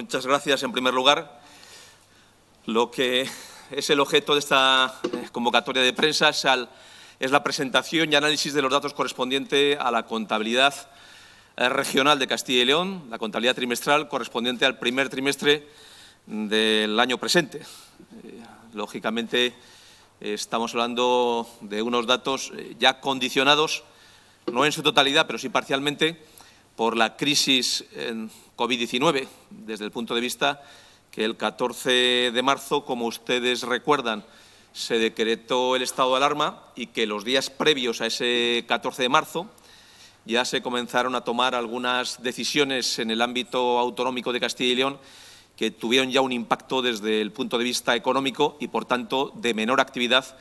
Muchas gracias, en primer lugar. Lo que es el objeto de esta convocatoria de prensa es la presentación y análisis de los datos correspondiente a la contabilidad regional de Castilla y León, la contabilidad trimestral correspondiente al primer trimestre del año presente. Lógicamente, estamos hablando de unos datos ya condicionados, no en su totalidad, pero sí parcialmente, por la crisis COVID-19, desde el punto de vista que el 14 de marzo, como ustedes recuerdan, se decretó el estado de alarma y que los días previos a ese 14 de marzo ya se comenzaron a tomar algunas decisiones en el ámbito autonómico de Castilla y León que tuvieron ya un impacto desde el punto de vista económico y, por tanto, de menor actividad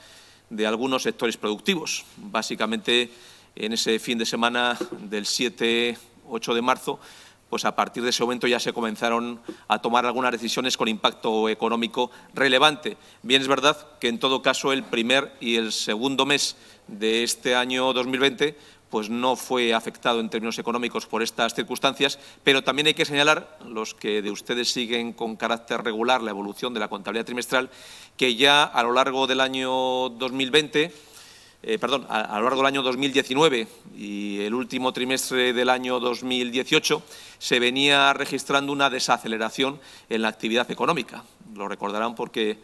de algunos sectores productivos. Básicamente, en ese fin de semana del 7-8 de marzo, pues a partir de ese momento ya se comenzaron a tomar algunas decisiones con impacto económico relevante. Bien, es verdad que en todo caso el primer y el segundo mes de este año 2020 pues no fue afectado en términos económicos por estas circunstancias, pero también hay que señalar, los que de ustedes siguen con carácter regular la evolución de la contabilidad trimestral, que ya a lo largo del año 2019 y el último trimestre del año 2018 se venía registrando una desaceleración en la actividad económica. Lo recordarán porque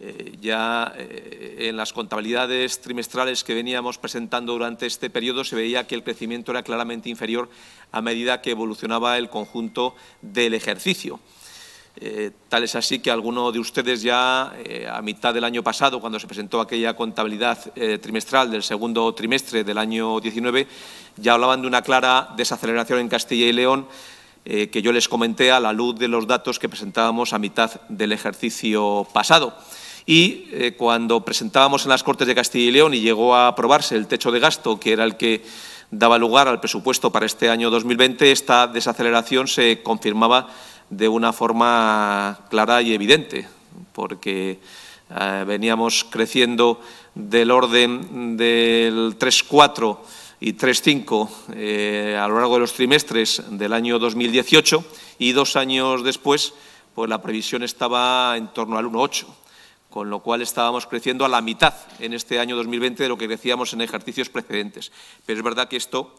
en las contabilidades trimestrales que veníamos presentando durante este periodo se veía que el crecimiento era claramente inferior a medida que evolucionaba el conjunto del ejercicio. Tal es así que alguno de ustedes ya a mitad del año pasado, cuando se presentó aquella contabilidad trimestral del segundo trimestre del año 19, ya hablaban de una clara desaceleración en Castilla y León que yo les comenté a la luz de los datos que presentábamos a mitad del ejercicio pasado. Y cuando presentábamos en las Cortes de Castilla y León y llegó a aprobarse el techo de gasto, que era el que daba lugar al presupuesto para este año 2020, esta desaceleración se confirmaba de una forma clara y evidente, porque veníamos creciendo del orden del 3,4 y 3,5 a lo largo de los trimestres del año 2018 y dos años después pues la previsión estaba en torno al 1,8, con lo cual estábamos creciendo a la mitad en este año 2020 de lo que crecíamos en ejercicios precedentes. Pero es verdad que esto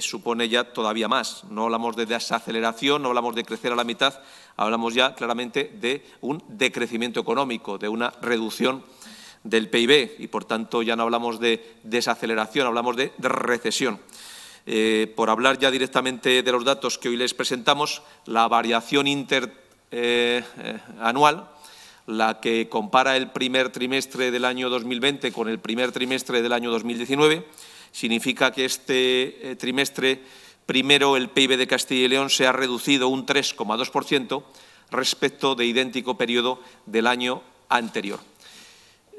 supone ya todavía más. No hablamos de desaceleración, no hablamos de crecer a la mitad, hablamos ya claramente de un decrecimiento económico, de una reducción del PIB y, por tanto, ya no hablamos de desaceleración, hablamos de recesión. Por hablar ya directamente de los datos que hoy les presentamos, la variación interanual, la que compara el primer trimestre del año 2020 con el primer trimestre del año 2019, significa que este trimestre primero el PIB de Castilla y León se ha reducido un 3,2% respecto de idéntico periodo del año anterior.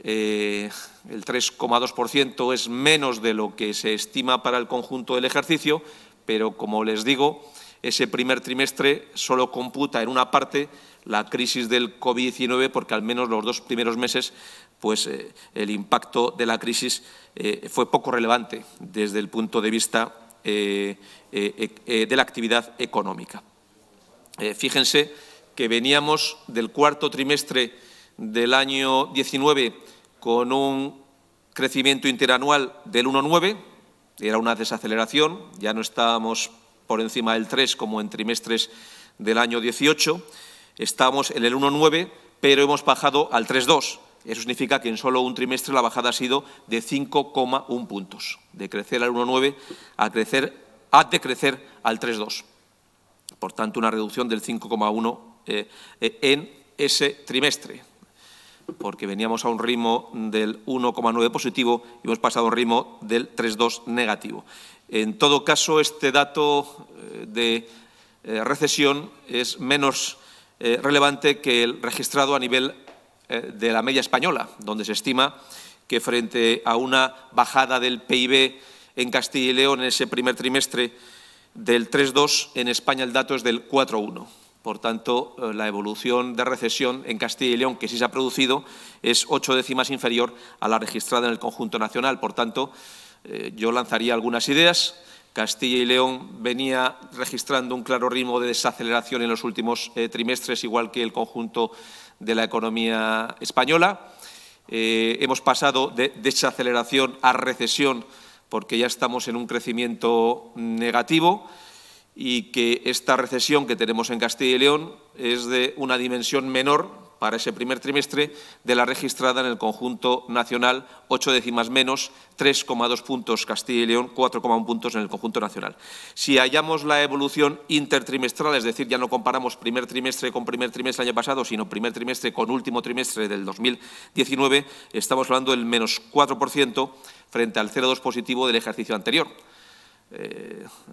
El 3,2% es menos de lo que se estima para el conjunto del ejercicio, pero, como les digo, ese primer trimestre solo computa en una parte la crisis del COVID-19, porque al menos los dos primeros meses pues el impacto de la crisis fue poco relevante desde el punto de vista de la actividad económica. Fíjense que veníamos del cuarto trimestre del año 19 con un crecimiento interanual del 1,9, era una desaceleración, ya no estábamos por encima del 3 como en trimestres del año 18, estábamos en el 1,9, pero hemos bajado al 3,2. Eso significa que en solo un trimestre la bajada ha sido de 5,1 puntos, de crecer al 1,9 a decrecer al 3,2. Por tanto, una reducción del 5,1 en ese trimestre, porque veníamos a un ritmo del 1,9 positivo y hemos pasado a un ritmo del 3,2 negativo. En todo caso, este dato de recesión es menos relevante que el registrado a nivel de la media española, donde se estima que frente a una bajada del PIB en Castilla y León en ese primer trimestre del 3,2, en España el dato es del 4,1. Por tanto, la evolución de recesión en Castilla y León, que sí se ha producido, es 8 décimas inferior a la registrada en el conjunto nacional. Por tanto, yo lanzaría algunas ideas. Castilla y León venía registrando un claro ritmo de desaceleración en los últimos trimestres, igual que el conjunto de la economía española. Hemos pasado de desaceleración a recesión porque ya estamos en un crecimiento negativo y que esta recesión que tenemos en Castilla y León es de una dimensión menor para ese primer trimestre de la registrada en el conjunto nacional, 8 décimas menos, 3,2 puntos Castilla y León, 4,1 puntos en el conjunto nacional. Si hallamos la evolución intertrimestral, es decir, ya no comparamos primer trimestre con primer trimestre del año pasado, sino primer trimestre con último trimestre del 2019, estamos hablando del menos 4% frente al 0,2 positivo del ejercicio anterior.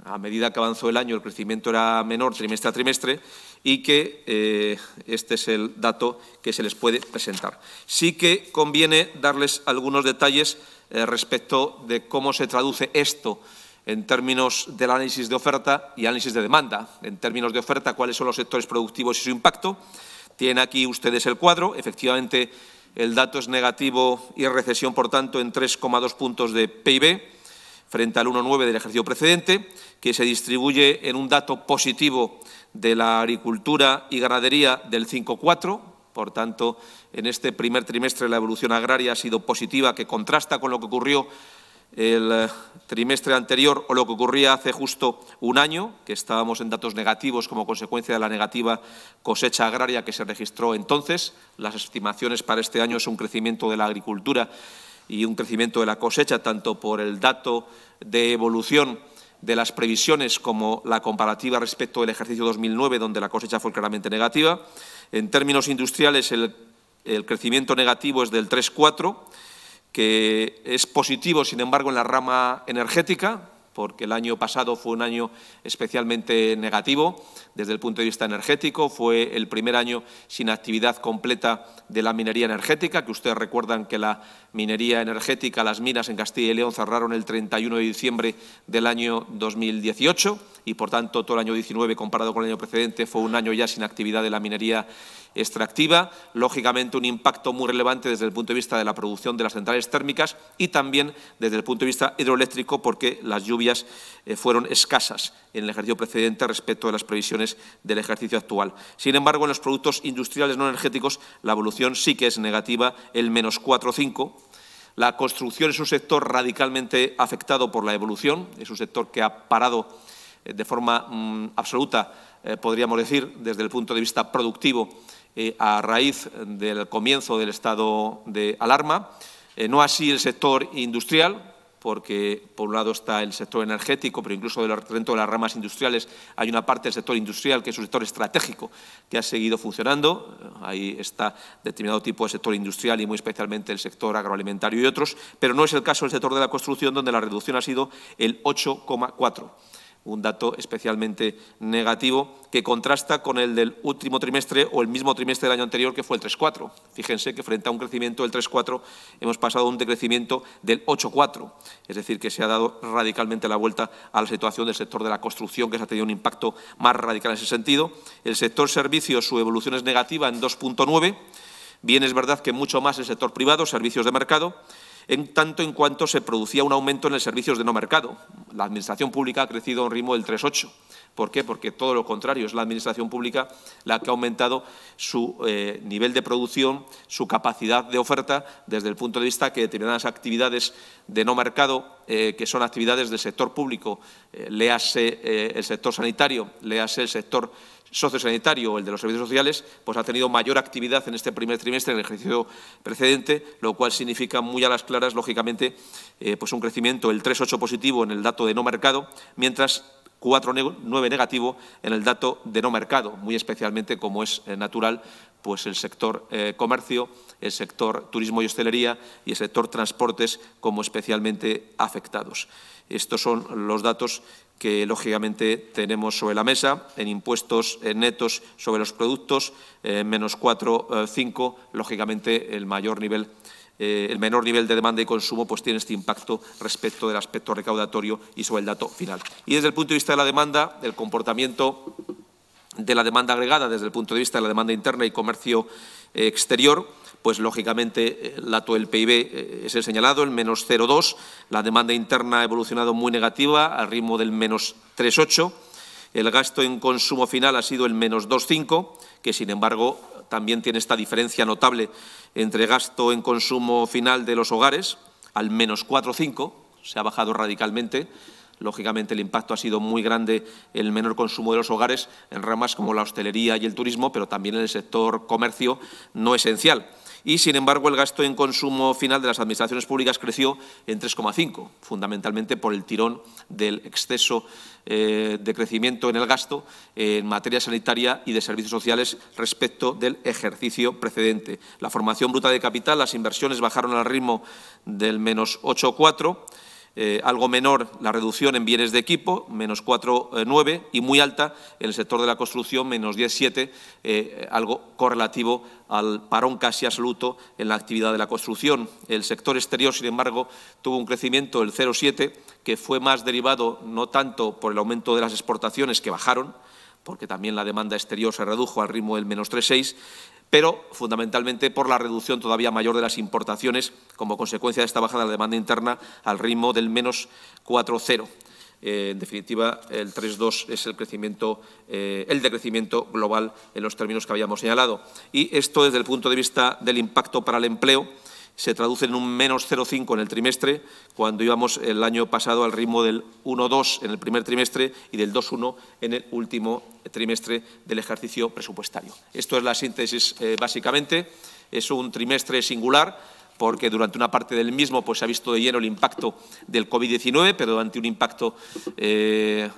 A medida que avanzó el año, el crecimiento era menor trimestre a trimestre y que este es el dato que se les puede presentar. Sí que conviene darles algunos detalles respecto de cómo se traduce esto en términos del análisis de oferta y análisis de demanda. En términos de oferta, cuáles son los sectores productivos y su impacto. Tienen aquí ustedes el cuadro. Efectivamente, el dato es negativo y recesión, por tanto, en 3,2 puntos de PIB. Frente al 1,9 del ejercicio precedente, que se distribuye en un dato positivo de la agricultura y ganadería del 5,4. Por tanto, en este primer trimestre la evolución agraria ha sido positiva, que contrasta con lo que ocurrió el trimestre anterior o lo que ocurría hace justo un año, que estábamos en datos negativos como consecuencia de la negativa cosecha agraria que se registró entonces. Las estimaciones para este año es un crecimiento de la agricultura y un crecimiento de la cosecha, tanto por el dato de evolución de las previsiones como la comparativa respecto del ejercicio 2009, donde la cosecha fue claramente negativa. En términos industriales, el crecimiento negativo es del 3,4, que es positivo, sin embargo, en la rama energética, porque el año pasado fue un año especialmente negativo desde el punto de vista energético. Fue el primer año sin actividad completa de la minería energética, que ustedes recuerdan que la minería energética, las minas en Castilla y León cerraron el 31 de diciembre del año 2018 y, por tanto, todo el año 19 comparado con el año precedente fue un año ya sin actividad de la minería extractiva. Lógicamente, un impacto muy relevante desde el punto de vista de la producción de las centrales térmicas y también desde el punto de vista hidroeléctrico, porque las lluvias fueron escasas en el ejercicio precedente respecto de las previsiones del ejercicio actual. Sin embargo, en los productos industriales no energéticos la evolución sí que es negativa, el menos 4,5. La construcción es un sector radicalmente afectado por la evolución, es un sector que ha parado de forma absoluta, podríamos decir, desde el punto de vista productivo, a raíz del comienzo del estado de alarma. No así el sector industrial, porque por un lado está el sector energético, pero incluso dentro de las ramas industriales hay una parte del sector industrial que es un sector estratégico que ha seguido funcionando. Ahí está determinado tipo de sector industrial y muy especialmente el sector agroalimentario y otros, pero no es el caso del sector de la construcción, donde la reducción ha sido el 8,4. Un dato especialmente negativo que contrasta con el del último trimestre o el mismo trimestre del año anterior, que fue el 3,4. Fíjense que frente a un crecimiento del 3,4 hemos pasado a un decrecimiento del 8,4. Es decir, que se ha dado radicalmente la vuelta a la situación del sector de la construcción, que se ha tenido un impacto más radical en ese sentido. El sector servicios, su evolución es negativa en 2,9. Bien, es verdad que mucho más el sector privado, servicios de mercado, en tanto en cuanto se producía un aumento en los servicios de no mercado. La Administración pública ha crecido a un ritmo del 3,8. ¿Por qué? Porque todo lo contrario, es la Administración pública la que ha aumentado su nivel de producción, su capacidad de oferta, desde el punto de vista que determinadas actividades de no mercado, que son actividades del sector público, léase el sector sanitario, léase el sector sociosanitario o el de los servicios sociales, pues ha tenido mayor actividad en este primer trimestre, en el ejercicio precedente, lo cual significa muy a las claras, lógicamente, pues un crecimiento, el 3,8 positivo en el dato de no mercado, mientras 4,9 negativo en el dato de no mercado, muy especialmente, como es natural, pues el sector comercio, el sector turismo y hostelería y el sector transportes como especialmente afectados. Estos son los datos que, lógicamente, tenemos sobre la mesa. En impuestos netos sobre los productos, menos 4,5, lógicamente, el menor nivel de demanda y consumo pues tiene este impacto respecto del aspecto recaudatorio y sobre el dato final. Y desde el punto de vista de la demanda, el comportamiento de la demanda agregada desde el punto de vista de la demanda interna y comercio exterior, pues lógicamente el dato del PIB es el señalado, el menos 0,2, la demanda interna ha evolucionado muy negativa al ritmo del menos 3,8, el gasto en consumo final ha sido el menos 2,5, que sin embargo también tiene esta diferencia notable entre gasto en consumo final de los hogares al menos 4,5, se ha bajado radicalmente. Lógicamente, el impacto ha sido muy grande el menor consumo de los hogares en ramas como la hostelería y el turismo, pero también en el sector comercio no esencial. Y, sin embargo, el gasto en consumo final de las administraciones públicas creció en 3,5, fundamentalmente por el tirón del exceso de crecimiento en el gasto en materia sanitaria y de servicios sociales respecto del ejercicio precedente. La formación bruta de capital, las inversiones bajaron al ritmo del menos 8,4. Algo menor la reducción en bienes de equipo, menos 4,9, y muy alta en el sector de la construcción, menos 10,7, algo correlativo al parón casi absoluto en la actividad de la construcción. El sector exterior, sin embargo, tuvo un crecimiento del 0,7, que fue más derivado no tanto por el aumento de las exportaciones, que bajaron, porque también la demanda exterior se redujo al ritmo del menos 3,6, pero fundamentalmente por la reducción todavía mayor de las importaciones como consecuencia de esta bajada de la demanda interna al ritmo del menos 4,0. En definitiva, el 3,2 es el crecimiento, el decrecimiento global en los términos que habíamos señalado. Y esto, desde el punto de vista del impacto para el empleo, se traduce en un menos 0,5 en el trimestre, cuando íbamos el año pasado al ritmo del 1,2 en el primer trimestre y del 2,1 en el último trimestre del ejercicio presupuestario. Esto es la síntesis, básicamente. Es un trimestre singular, porque durante una parte del mismo pues, se ha visto de lleno el impacto del COVID-19, pero durante un impacto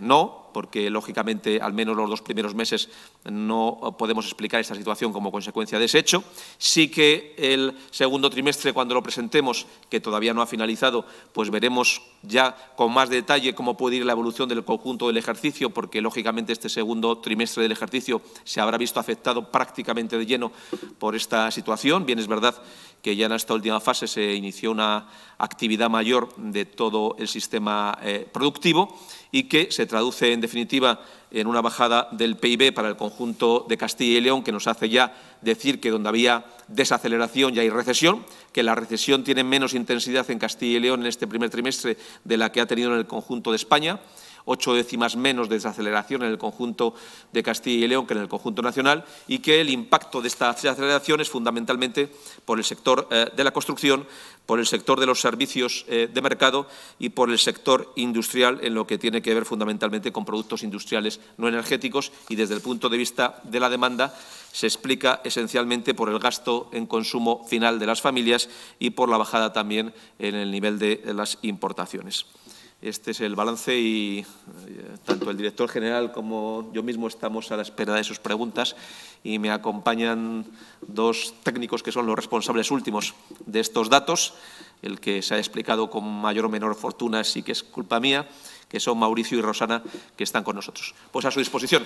no, porque lógicamente al menos los dos primeros meses no podemos explicar esta situación como consecuencia de ese hecho. Sí que el segundo trimestre, cuando lo presentemos, que todavía no ha finalizado, pues veremos ya con más detalle cómo puede ir la evolución del conjunto del ejercicio, porque lógicamente este segundo trimestre del ejercicio se habrá visto afectado prácticamente de lleno por esta situación. Bien, es verdad que ya en esta última fase se inició una actividad mayor de todo el sistema productivo y que se traduce, en definitiva, en una bajada del PIB para el conjunto de Castilla y León, que nos hace ya decir que donde había desaceleración ya hay recesión, que la recesión tiene menos intensidad en Castilla y León en este primer trimestre de la que ha tenido en el conjunto de España, 8 décimas menos de desaceleración en el conjunto de Castilla y León que en el conjunto nacional, y que el impacto de esta desaceleración es fundamentalmente por el sector de la construcción, por el sector de los servicios de mercado y por el sector industrial, en lo que tiene que ver fundamentalmente con productos industriales no energéticos, y desde el punto de vista de la demanda se explica esencialmente por el gasto en consumo final de las familias y por la bajada también en el nivel de las importaciones. Este es el balance y tanto el director general como yo mismo estamos a la espera de sus preguntas, y me acompañan dos técnicos que son los responsables últimos de estos datos. El que se ha explicado con mayor o menor fortuna sí que es culpa mía, que son Mauricio y Rosana, que están con nosotros. Pues a su disposición.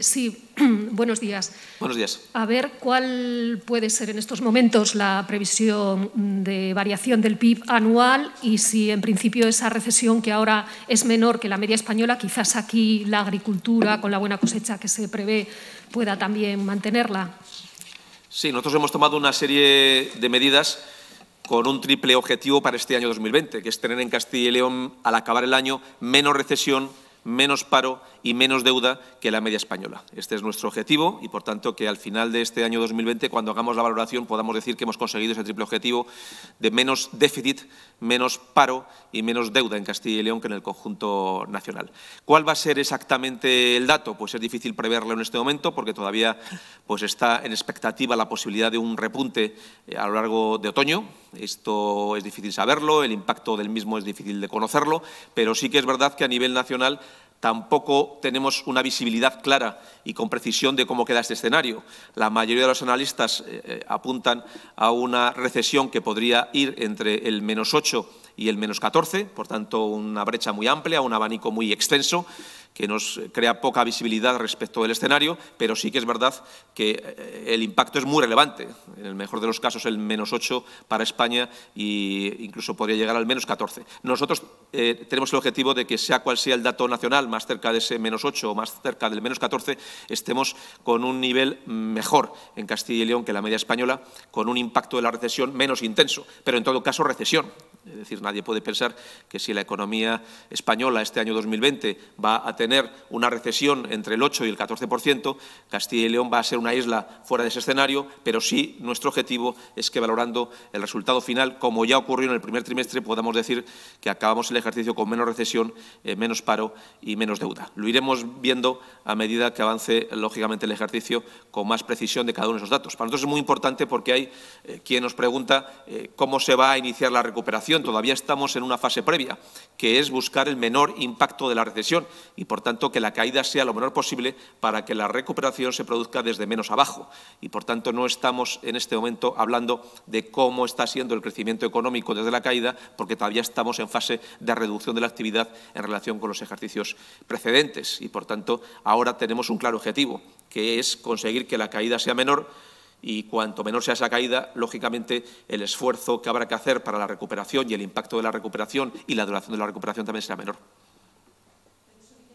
Sí, buenos días. Buenos días. A ver, ¿cuál puede ser en estos momentos la previsión de variación del PIB anual? Y si en principio esa recesión, que ahora es menor que la media española, quizás aquí la agricultura, con la buena cosecha que se prevé, pueda también mantenerla. Sí, nosotros hemos tomado una serie de medidas con un triple objetivo para este año 2020, que es tener en Castilla y León, al acabar el año, menos recesión, menos paro y menos deuda que la media española. Este es nuestro objetivo y, por tanto, que al final de este año 2020, cuando hagamos la valoración, podamos decir que hemos conseguido ese triple objetivo de menos déficit, menos paro y menos deuda en Castilla y León que en el conjunto nacional. ¿Cuál va a ser exactamente el dato? Pues es difícil preverlo en este momento, porque todavía pues, está en expectativa la posibilidad de un repunte a lo largo de otoño. Esto es difícil saberlo, el impacto del mismo es difícil de conocerlo, pero sí que es verdad que a nivel nacional tampoco tenemos una visibilidad clara y con precisión de cómo queda este escenario. La mayoría de los analistas apuntan a una recesión que podría ir entre el menos 8 y el menos 14, por tanto una brecha muy amplia, un abanico muy extenso, que nos crea poca visibilidad respecto del escenario, pero sí que es verdad que el impacto es muy relevante. En el mejor de los casos, el -8 para España e incluso podría llegar al -14. Nosotros tenemos el objetivo de que, sea cual sea el dato nacional, más cerca de ese -8 o más cerca del -14, estemos con un nivel mejor en Castilla y León que la media española, con un impacto de la recesión menos intenso, pero en todo caso recesión. Es decir, nadie puede pensar que si la economía española este año 2020 va a tener una recesión entre el 8 y el 14%, Castilla y León va a ser una isla fuera de ese escenario, pero sí nuestro objetivo es que, valorando el resultado final, como ya ocurrió en el primer trimestre, podamos decir que acabamos el ejercicio con menos recesión, menos paro y menos deuda. Lo iremos viendo a medida que avance, lógicamente, el ejercicio con más precisión de cada uno de esos datos. Para nosotros es muy importante porque hay quien nos pregunta cómo se va a iniciar la recuperación. Todavía estamos en una fase previa, que es buscar el menor impacto de la recesión y, por tanto, que la caída sea lo menor posible para que la recuperación se produzca desde menos abajo. Y, por tanto, no estamos en este momento hablando de cómo está siendo el crecimiento económico desde la caída, porque todavía estamos en fase de reducción de la actividad en relación con los ejercicios precedentes. Y, por tanto, ahora tenemos un claro objetivo, que es conseguir que la caída sea menor. Y cuanto menor sea esa caída, lógicamente, el esfuerzo que habrá que hacer para la recuperación y el impacto de la recuperación y la duración de la recuperación también será menor.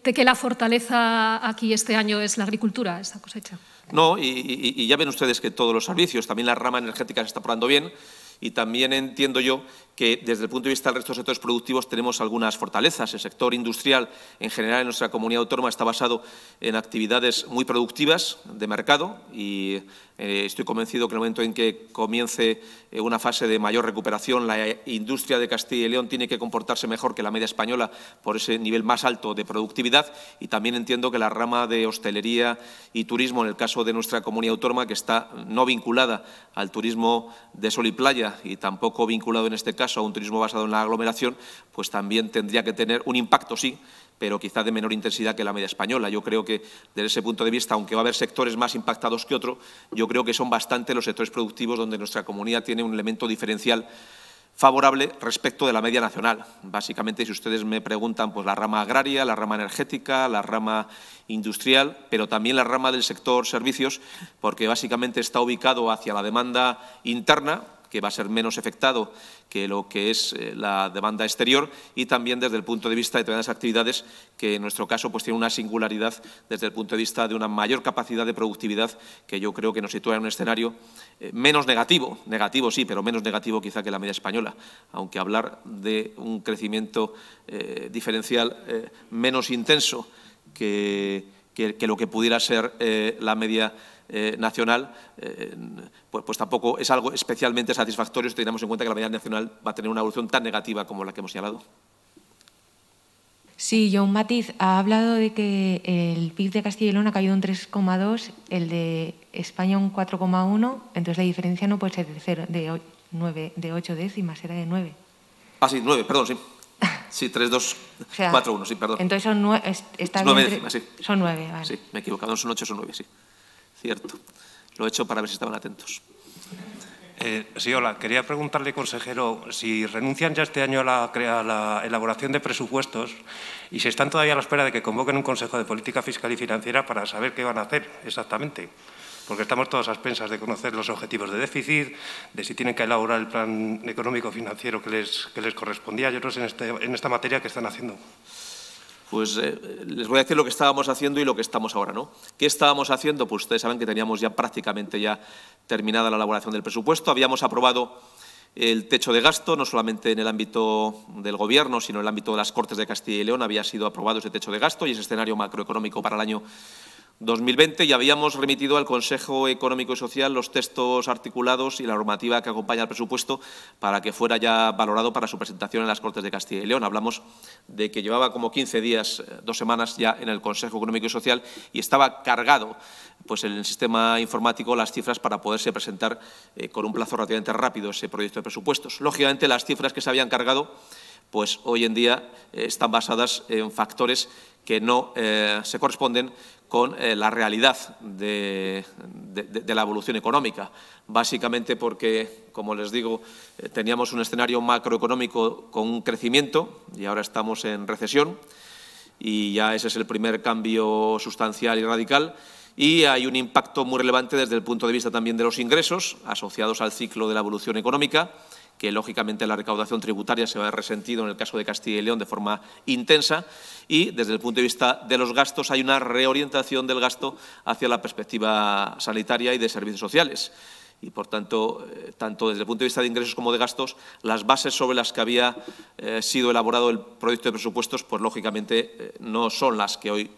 ¿De qué la fortaleza aquí este año es la agricultura, esta cosecha? No, y ya ven ustedes que todos los servicios, también la rama energética se está portando bien. Y también entiendo yo que desde el punto de vista del resto de sectores productivos tenemos algunas fortalezas. El sector industrial en general en nuestra comunidad autónoma está basado en actividades muy productivas de mercado y estoy convencido que en el momento en que comience una fase de mayor recuperación, la industria de Castilla y León tiene que comportarse mejor que la media española por ese nivel más alto de productividad, y también entiendo que la rama de hostelería y turismo, en el caso de nuestra comunidad autónoma, que está no vinculada al turismo de sol y playa, y tampoco vinculado en este caso a un turismo basado en la aglomeración, pues también tendría que tener un impacto, sí, pero quizá de menor intensidad que la media española. Yo creo que, desde ese punto de vista, aunque va a haber sectores más impactados que otros, yo creo que son bastante los sectores productivos donde nuestra comunidad tiene un elemento diferencial favorable respecto de la media nacional. Básicamente, si ustedes me preguntan, pues la rama agraria, la rama energética, la rama industrial, pero también la rama del sector servicios, porque básicamente está ubicado hacia la demanda interna, que va a ser menos afectado que lo que es la demanda exterior, y también desde el punto de vista de todas las actividades que en nuestro caso pues tiene una singularidad desde el punto de vista de una mayor capacidad de productividad, que yo creo que nos sitúa en un escenario menos negativo, sí, pero menos negativo quizá que la media española, aunque hablar de un crecimiento diferencial menos intenso que lo que pudiera ser la media nacional, pues tampoco es algo especialmente satisfactorio si tenemos en cuenta que la media nacional va a tener una evolución tan negativa como la que hemos señalado. Sí, John Matiz ha hablado de que el PIB de Castilla y León ha caído un 3,2, el de España un 4,1, entonces la diferencia no puede ser de, 8 décimas, será de 9. Ah, sí, 9, perdón, sí. Sí, 3, 2, o sea, 4, 1, sí, perdón. Entonces son 9 décimas, sí. Son 9, vale. Sí, me he equivocado, no son 8, son 9, sí. Cierto. Lo he hecho para ver si estaban atentos. Sí, hola. Quería preguntarle, consejero, si renuncian ya este año a la elaboración de presupuestos y si están todavía a la espera de que convoquen un Consejo de Política Fiscal y Financiera para saber qué van a hacer exactamente. Porque estamos todos a expensas de conocer los objetivos de déficit, de si tienen que elaborar el plan económico financiero que les correspondía y otros en esta materia que están haciendo. Pues les voy a decir lo que estábamos haciendo y lo que estamos ahora, ¿no? ¿Qué estábamos haciendo? Pues ustedes saben que teníamos ya prácticamente terminada la elaboración del presupuesto. Habíamos aprobado el techo de gasto, no solamente en el ámbito del Gobierno, sino en el ámbito de las Cortes de Castilla y León había sido aprobado ese techo de gasto y ese escenario macroeconómico para el año 2020, y habíamos remitido al Consejo Económico y Social los textos articulados y la normativa que acompaña al presupuesto para que fuera ya valorado para su presentación en las Cortes de Castilla y León. Hablamos de que llevaba como 15 días, 2 semanas ya en el Consejo Económico y Social, y estaba cargado pues, en el sistema informático las cifras para poderse presentar con un plazo relativamente rápido ese proyecto de presupuestos. Lógicamente, las cifras que se habían cargado pues hoy en día están basadas en factores que no se corresponden con la realidad de la evolución económica. Básicamente porque, como les digo, teníamos un escenario macroeconómico con un crecimiento y ahora estamos en recesión. y ya ese es el primer cambio sustancial y radical. Y hay un impacto muy relevante desde el punto de vista también de los ingresos, asociados al ciclo de la evolución económica, que lógicamente la recaudación tributaria se va a ver resentido en el caso de Castilla y León de forma intensa, y desde el punto de vista de los gastos hay una reorientación del gasto hacia la perspectiva sanitaria y de servicios sociales. Y, por tanto, tanto desde el punto de vista de ingresos como de gastos, las bases sobre las que había sido elaborado el proyecto de presupuestos, pues, lógicamente, no son las que hoy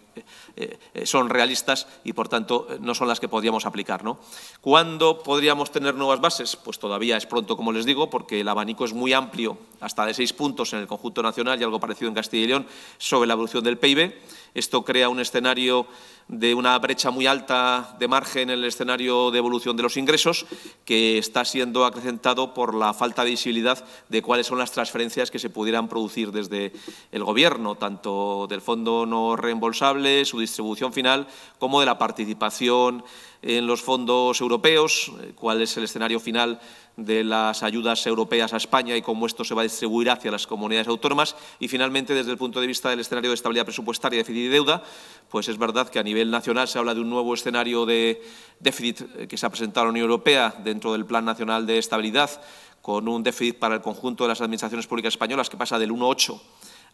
son realistas y, por tanto, no son las que podríamos aplicar, ¿no? ¿Cuándo podríamos tener nuevas bases? Pues todavía es pronto, como les digo, porque el abanico es muy amplio, hasta de 6 puntos en el conjunto nacional y algo parecido en Castilla y León, sobre la evolución del PIB. Esto crea un escenario de una brecha muy alta de margen en el escenario de evolución de los ingresos, que está siendo acrecentado por la falta de visibilidad de cuáles son las transferencias que se pudieran producir desde el Gobierno, tanto del fondo no reembolsable, su distribución final, como de la participación en los fondos europeos, cuál es el escenario final de las ayudas europeas a España y cómo esto se va a distribuir hacia las comunidades autónomas. Y, finalmente, desde el punto de vista del escenario de estabilidad presupuestaria, déficit y deuda, pues es verdad que a nivel nacional se habla de un nuevo escenario de déficit que se ha presentado en la Unión Europea dentro del Plan Nacional de Estabilidad, con un déficit para el conjunto de las administraciones públicas españolas que pasa del 1,8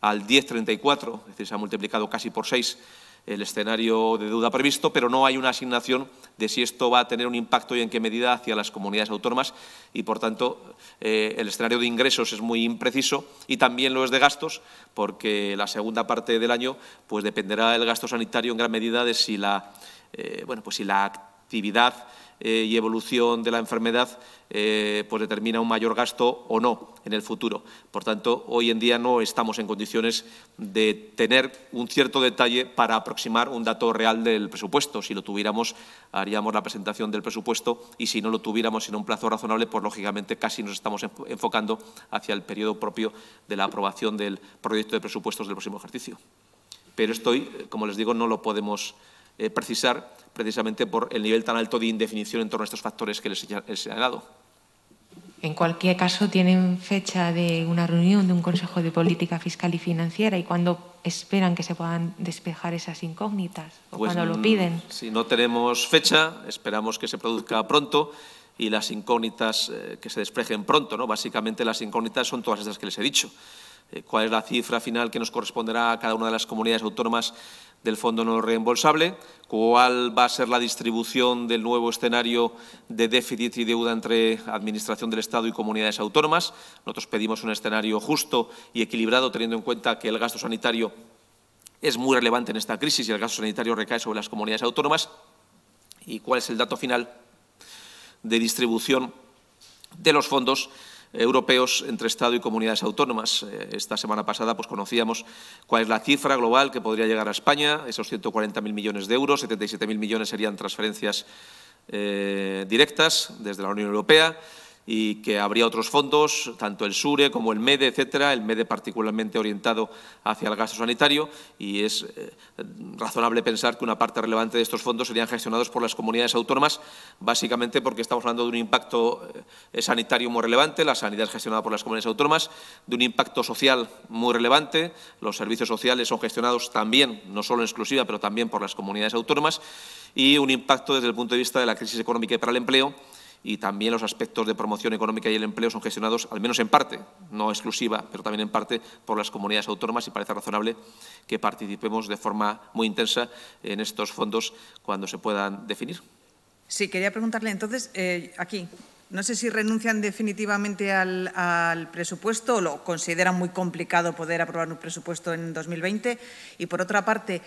al 10,34, es decir, se ha multiplicado casi por 6 el escenario de deuda previsto, pero no hay una asignación de si esto va a tener un impacto y en qué medida hacia las comunidades autónomas y, por tanto, el escenario de ingresos es muy impreciso y también lo es de gastos, porque la segunda parte del año pues dependerá del gasto sanitario en gran medida de si la, si la actividad y evolución de la enfermedad pues determina un mayor gasto o no en el futuro. Por tanto, hoy en día no estamos en condiciones de tener un cierto detalle para aproximar un dato real del presupuesto. Si lo tuviéramos, haríamos la presentación del presupuesto y si no lo tuviéramos en un plazo razonable, pues lógicamente casi nos estamos enfocando hacia el periodo propio de la aprobación del proyecto de presupuestos del próximo ejercicio. Pero esto, como les digo, no lo podemos precisar precisamente por el nivel tan alto de indefinición en torno a estos factores que les he señalado. En cualquier caso, ¿tienen fecha de una reunión de un Consejo de Política Fiscal y Financiera y cuándo esperan que se puedan despejar esas incógnitas? ¿O pues cuándo lo piden? Si no tenemos fecha, esperamos que se produzca pronto y las incógnitas que se despejen pronto, ¿no? Básicamente las incógnitas son todas estas que les he dicho. ¿Cuál es la cifra final que nos corresponderá a cada una de las comunidades autónomas del fondo no reembolsable? ¿Cuál va a ser la distribución del nuevo escenario de déficit y deuda entre Administración del Estado y comunidades autónomas? Nosotros pedimos un escenario justo y equilibrado, teniendo en cuenta que el gasto sanitario es muy relevante en esta crisis y el gasto sanitario recae sobre las comunidades autónomas. ¿Y cuál es el dato final de distribución de los fondos europeos entre Estado y comunidades autónomas? Esta semana pasada pues, conocíamos cuál es la cifra global que podría llegar a España, esos 140.000 millones de euros, 77.000 millones serían transferencias directas desde la Unión Europea y que habría otros fondos, tanto el SURE como el MEDE, etcétera, el MEDE particularmente orientado hacia el gasto sanitario, y es razonable pensar que una parte relevante de estos fondos serían gestionados por las comunidades autónomas, básicamente porque estamos hablando de un impacto sanitario muy relevante, la sanidad es gestionada por las comunidades autónomas, de un impacto social muy relevante, los servicios sociales son gestionados también, no solo en exclusiva, pero también por las comunidades autónomas, y un impacto desde el punto de vista de la crisis económica y para el empleo, y también los aspectos de promoción económica y el empleo son gestionados, al menos en parte, no exclusiva, pero también en parte, por las comunidades autónomas, y parece razonable que participemos de forma muy intensa en estos fondos cuando se puedan definir. Sí, quería preguntarle entonces, aquí, no sé si renuncian definitivamente al presupuesto o lo consideran muy complicado poder aprobar un presupuesto en 2020 y, por otra parte,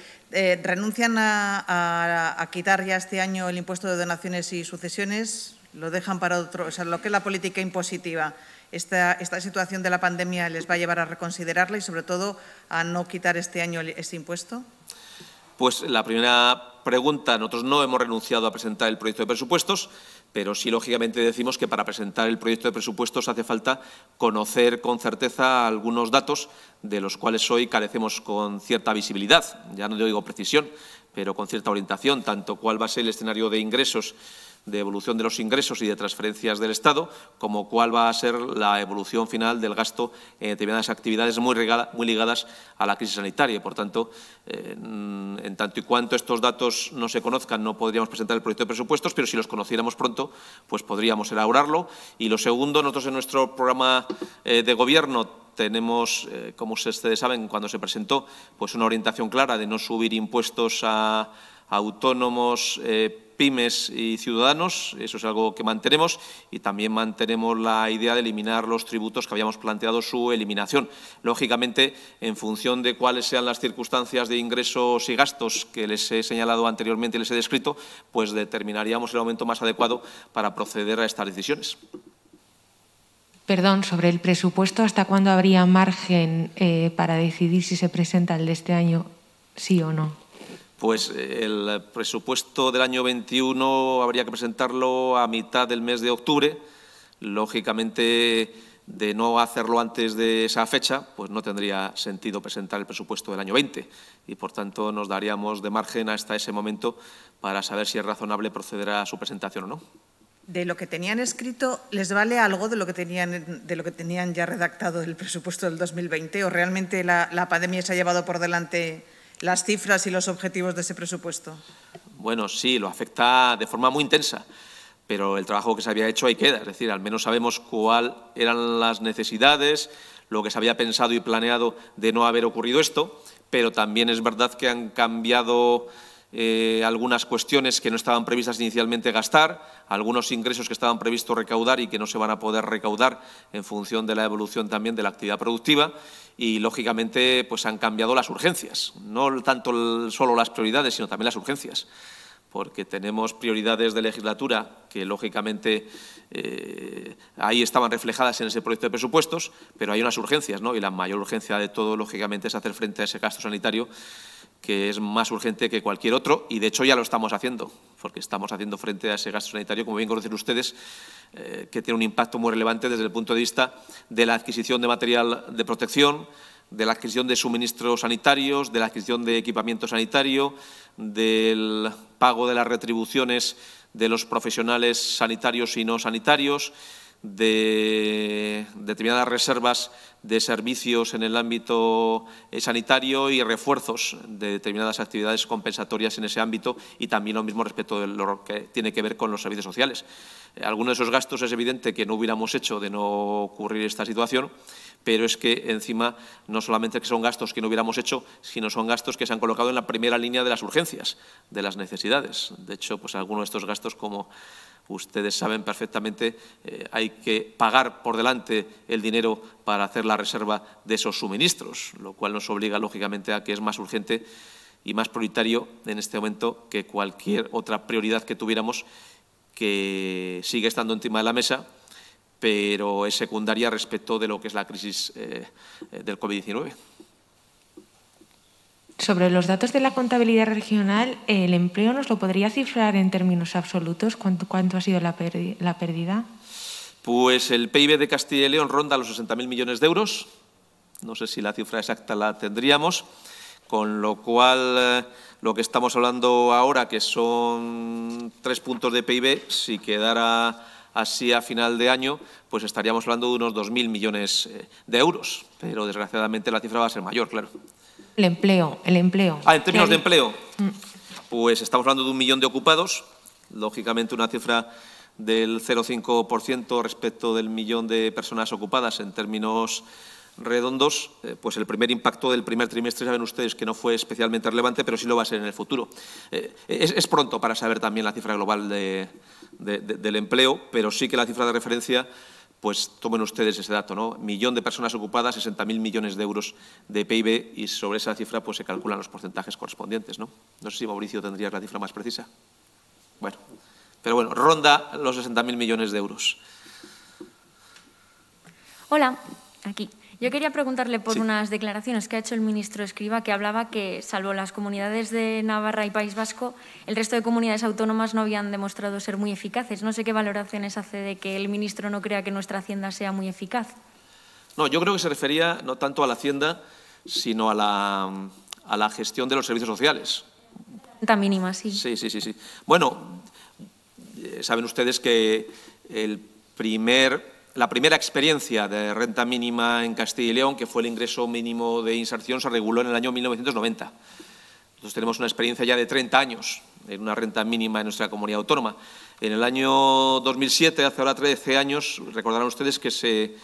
renuncian a quitar ya este año el impuesto de donaciones y sucesiones. Lo dejan para otro, o sea, lo que es la política impositiva. Esta situación de la pandemia les va a llevar a reconsiderarla y, sobre todo, a no quitar este año ese impuesto. Pues la primera pregunta, nosotros no hemos renunciado a presentar el proyecto de presupuestos, pero sí, lógicamente, decimos que para presentar el proyecto de presupuestos hace falta conocer con certeza algunos datos de los cuales hoy carecemos con cierta visibilidad, ya no digo precisión, pero con cierta orientación, tanto cuál va a ser el escenario de ingresos de evolución de los ingresos y de transferencias del Estado, como cuál va a ser la evolución final del gasto en determinadas actividades muy ligadas a la crisis sanitaria. Por tanto, en tanto y cuanto estos datos no se conozcan, no podríamos presentar el proyecto de presupuestos, pero si los conociéramos pronto, pues podríamos elaborarlo. Y lo segundo, nosotros en nuestro programa de Gobierno tenemos, como ustedes saben, cuando se presentó, pues una orientación clara de no subir impuestos a autónomos, pymes y ciudadanos. Eso es algo que mantenemos, y también mantenemos la idea de eliminar los tributos que habíamos planteado su eliminación. Lógicamente, en función de cuáles sean las circunstancias de ingresos y gastos que les he señalado anteriormente y les he descrito, pues determinaríamos el momento más adecuado para proceder a estas decisiones. Perdón, sobre el presupuesto, ¿hasta cuándo habría margen para decidir si se presenta el de este año sí o no? Pues el presupuesto del año 21 habría que presentarlo a mitad del mes de octubre. Lógicamente, de no hacerlo antes de esa fecha, pues no tendría sentido presentar el presupuesto del año 20 y, por tanto, nos daríamos de margen hasta ese momento para saber si es razonable proceder a su presentación o no. De lo que tenían escrito, ¿les vale algo de lo que tenían, ya redactado del presupuesto del 2020? ¿O realmente la pandemia se ha llevado por delante las cifras y los objetivos de ese presupuesto? Bueno, sí, lo afecta de forma muy intensa, pero el trabajo que se había hecho ahí queda. Es decir, al menos sabemos cuáles eran las necesidades, lo que se había pensado y planeado de no haber ocurrido esto, pero también es verdad que han cambiado algunas cuestiones que no estaban previstas inicialmente gastar, algunos ingresos que estaban previstos recaudar y que no se van a poder recaudar en función de la evolución también de la actividad productiva, y lógicamente pues han cambiado las urgencias, no tanto solo las prioridades, sino también las urgencias, porque tenemos prioridades de legislatura que lógicamente ahí estaban reflejadas en ese proyecto de presupuestos, pero hay unas urgencias, ¿no? Y la mayor urgencia de todo lógicamente es hacer frente a ese gasto sanitario, que es más urgente que cualquier otro, y de hecho ya lo estamos haciendo, porque estamos haciendo frente a ese gasto sanitario, como bien conocen ustedes, que tiene un impacto muy relevante desde el punto de vista de la adquisición de material de protección, de la adquisición de suministros sanitarios, de la adquisición de equipamiento sanitario, del pago de las retribuciones de los profesionales sanitarios y no sanitarios, de determinadas reservas de servicios en el ámbito sanitario y refuerzos de determinadas actividades compensatorias en ese ámbito, y también lo mismo respecto de lo que tiene que ver con los servicios sociales. Algunos de esos gastos es evidente que no hubiéramos hecho de no ocurrir esta situación, pero es que encima no solamente que son gastos que no hubiéramos hecho, sino son gastos que se han colocado en la primera línea de las urgencias, de las necesidades. De hecho, pues algunos de estos gastos, como ustedes saben perfectamente, hay que pagar por delante el dinero para hacer la reserva de esos suministros, lo cual nos obliga, lógicamente, a que es más urgente y más prioritario en este momento que cualquier otra prioridad que tuviéramos, que sigue estando encima de la mesa, pero es secundaria respecto de lo que es la crisis del COVID-19. Sobre los datos de la contabilidad regional, ¿el empleo nos lo podría cifrar en términos absolutos? ¿Cuánto ha sido la pérdida? Pues el PIB de Castilla y León ronda los 60.000 millones de euros. No sé si la cifra exacta la tendríamos, con lo cual lo que estamos hablando ahora, que son 3 puntos de PIB, si quedara así a final de año, pues estaríamos hablando de unos 2.000 millones de euros. Pero, desgraciadamente, la cifra va a ser mayor, claro. El empleo. Ah, en términos de empleo, pues estamos hablando de 1 millón de ocupados, lógicamente una cifra del 0,5% respecto del 1 millón de personas ocupadas en términos redondos. Pues el primer impacto del primer trimestre, saben ustedes que no fue especialmente relevante, pero sí lo va a ser en el futuro. Es pronto para saber también la cifra global del empleo, pero sí que la cifra de referencia, pues tomen ustedes ese dato, ¿no? 1 millón de personas ocupadas, 60.000 millones de euros de PIB, y sobre esa cifra pues se calculan los porcentajes correspondientes, ¿no? No sé si Mauricio tendría la cifra más precisa. Bueno, pero bueno, ronda los 60.000 millones de euros. Hola, aquí. Yo quería preguntarle por unas declaraciones que ha hecho el ministro Escrivá, que hablaba que, salvo las comunidades de Navarra y País Vasco, el resto de comunidades autónomas no habían demostrado ser muy eficaces. No sé qué valoraciones hace de que el ministro no crea que nuestra Hacienda sea muy eficaz. No, yo creo que se refería no tanto a la Hacienda, sino a la gestión de los servicios sociales. Tan mínima, sí. Sí. Bueno, Saben ustedes que la primera experiencia de renta mínima en Castilla y León, que fue el ingreso mínimo de inserción, se reguló en el año 1990. Nosotros tenemos una experiencia ya de 30 años en una renta mínima en nuestra comunidad autónoma. En el año 2007, hace ahora 13 años, recordarán ustedes que se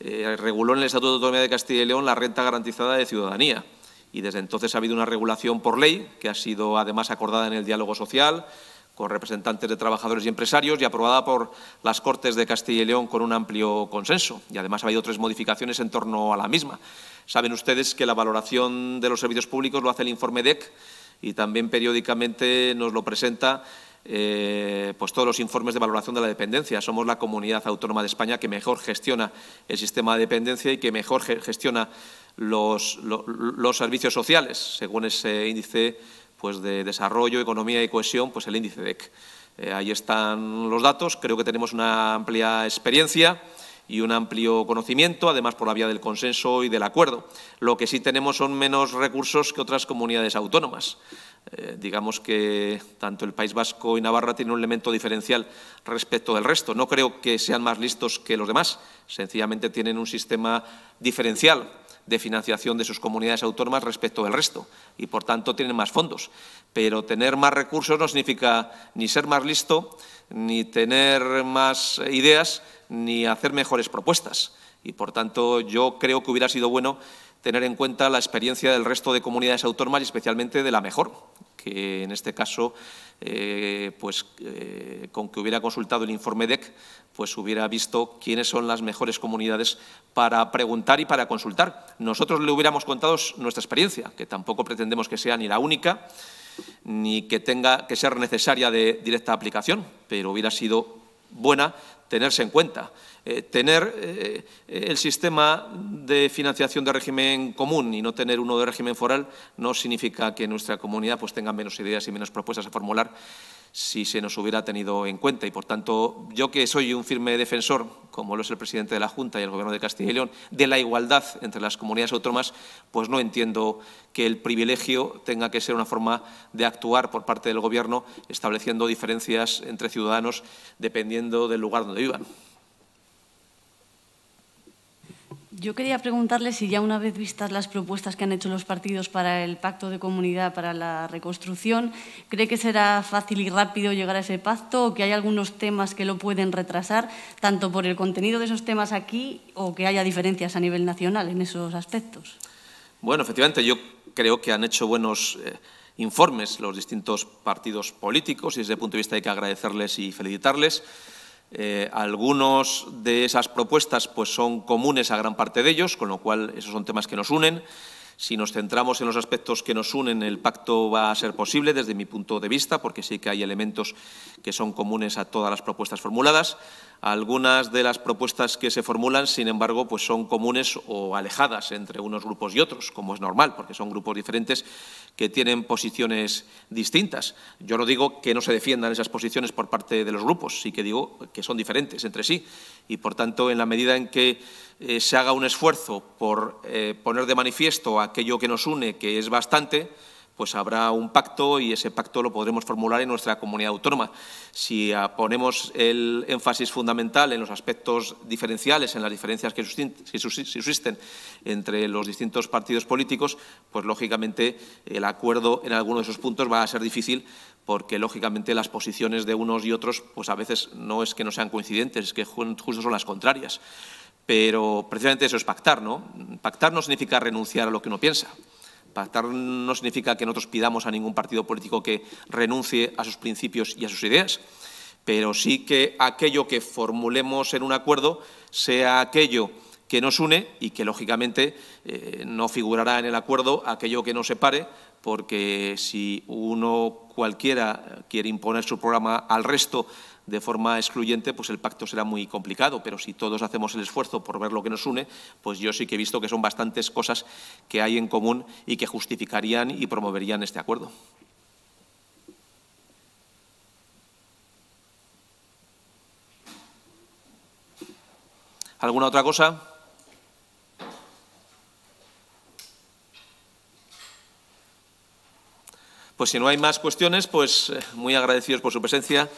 reguló en el Estatuto de Autonomía de Castilla y León la renta garantizada de ciudadanía. Y desde entonces ha habido una regulación por ley, que ha sido además acordada en el diálogo social, con representantes de trabajadores y empresarios y aprobada por las Cortes de Castilla y León con un amplio consenso. Y además ha habido tres modificaciones en torno a la misma. Saben ustedes que la valoración de los servicios públicos lo hace el informe DEC y también periódicamente nos lo presenta pues todos los informes de valoración de la dependencia. Somos la comunidad autónoma de España que mejor gestiona el sistema de dependencia y que mejor gestiona los servicios sociales, según ese índice pues de desarrollo, economía y cohesión, pues el índice DEC. Ahí están los datos, creo que tenemos una amplia experiencia y un amplio conocimiento, además por la vía del consenso y del acuerdo. Lo que sí tenemos son menos recursos que otras comunidades autónomas. Digamos que tanto el País Vasco y Navarra tienen un elemento diferencial respecto del resto. No creo que sean más listos que los demás, sencillamente tienen un sistema diferencial de financiación de sus comunidades autónomas respecto del resto y, por tanto, tienen más fondos. Pero tener más recursos no significa ni ser más listo, ni tener más ideas, ni hacer mejores propuestas. Y, por tanto, yo creo que hubiera sido bueno tener en cuenta la experiencia del resto de comunidades autónomas y especialmente de la mejor, que en este caso, con que hubiera consultado el informe DEC, pues hubiera visto quiénes son las mejores comunidades para preguntar y para consultar. Nosotros le hubiéramos contado nuestra experiencia, que tampoco pretendemos que sea ni la única, ni que tenga que ser necesaria de directa aplicación, pero hubiera sido buena tenerse en cuenta. Tener el sistema de financiación de régimen común y no tener uno de régimen foral no significa que nuestra comunidad pues tenga menos ideas y menos propuestas a formular si se nos hubiera tenido en cuenta. Y, por tanto, yo que soy un firme defensor, como lo es el presidente de la Junta y el Gobierno de Castilla y León, de la igualdad entre las comunidades autónomas, pues no entiendo que el privilegio tenga que ser una forma de actuar por parte del Gobierno, estableciendo diferencias entre ciudadanos dependiendo del lugar donde vivan. Yo quería preguntarle si ya una vez vistas las propuestas que han hecho los partidos para el Pacto de Comunidad para la Reconstrucción, ¿cree que será fácil y rápido llegar a ese pacto o que hay algunos temas que lo pueden retrasar, tanto por el contenido de esos temas aquí o que haya diferencias a nivel nacional en esos aspectos? Bueno, efectivamente, yo creo que han hecho buenos informes los distintos partidos políticos y desde ese punto de vista hay que agradecerles y felicitarles. Algunos de esas propuestas pues, son comunes a gran parte de ellos, con lo cual esos son temas que nos unen. Si nos centramos en los aspectos que nos unen, el pacto va a ser posible desde mi punto de vista, porque sí que hay elementos que son comunes a todas las propuestas formuladas. Algunas de las propuestas que se formulan, sin embargo, pues son comunes o alejadas entre unos grupos y otros, como es normal, porque son grupos diferentes que tienen posiciones distintas. Yo no digo que no se defiendan esas posiciones por parte de los grupos, sí que digo que son diferentes entre sí. Y, por tanto, en la medida en que se haga un esfuerzo por poner de manifiesto aquello que nos une, que es bastante, pues habrá un pacto y ese pacto lo podremos formular en nuestra comunidad autónoma. Si ponemos el énfasis fundamental en los aspectos diferenciales, en las diferencias que subsisten entre los distintos partidos políticos, pues lógicamente el acuerdo en alguno de esos puntos va a ser difícil porque lógicamente las posiciones de unos y otros pues a veces no es que no sean coincidentes, es que justo son las contrarias. Pero precisamente eso es pactar, ¿no? Pactar no significa renunciar a lo que uno piensa. Pactar no significa que nosotros pidamos a ningún partido político que renuncie a sus principios y a sus ideas, pero sí que aquello que formulemos en un acuerdo sea aquello que nos une y que, lógicamente, no figurará en el acuerdo aquello que nos separe, porque si uno cualquiera quiere imponer su programa al resto de forma excluyente, pues el pacto será muy complicado, pero si todos hacemos el esfuerzo por ver lo que nos une, pues yo sí que he visto que son bastantes cosas que hay en común y que justificarían y promoverían este acuerdo. ¿Alguna otra cosa? Pues si no hay más cuestiones, pues muy agradecidos por su presencia.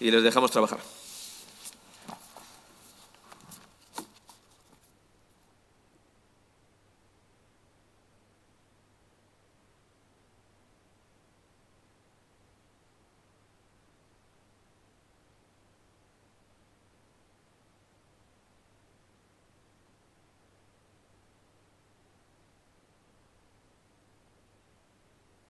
y los dejamos trabajar.